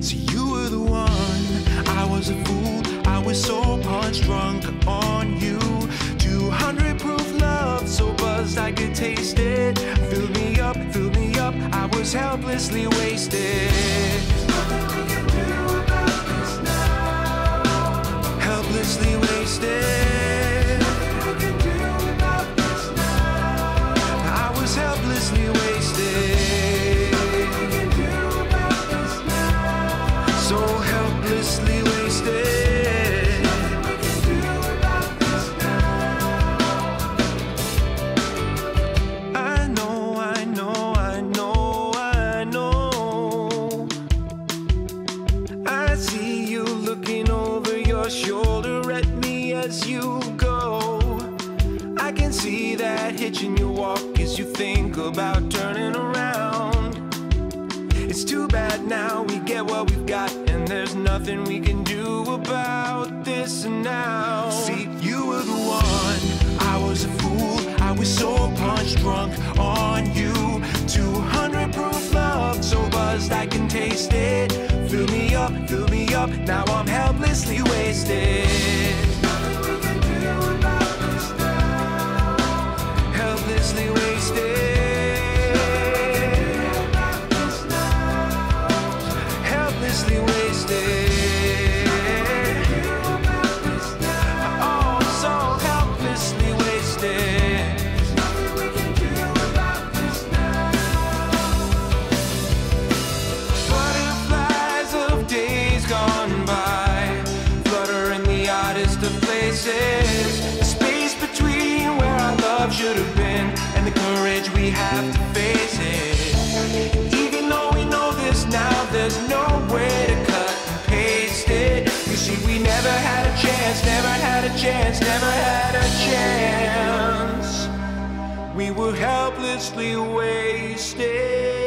So you were the one. I was a fool, I was so punch drunk on you. 200 proof love, so buzzed I could taste it. Filled me up, I was helplessly wasted. There's nothing we can do about this now. Helplessly wasted. Nothing we can do about this now. I was helplessly wasted. Nothing we can do about this now. So helplessly wasted. Shoulder at me as you go. I can see that hitch in your walk as you think about turning around. It's too bad now we get what we've got, and there's nothing we can do about this now. See, you were the one. I was a fool, I was so punch drunk on you. 200 proof love, so buzzed I can taste it. Fill me up, now I'm helplessly wasted. There's nothing we can do about this now. Helplessly wasted. Nothing we can do about this now. Helplessly wasted. Space between where our love should have been and the courage we have to face it. Even though we know this now, there's no way to cut and paste it. You see, we never had a chance, never had a chance, never had a chance. We were helplessly wasted.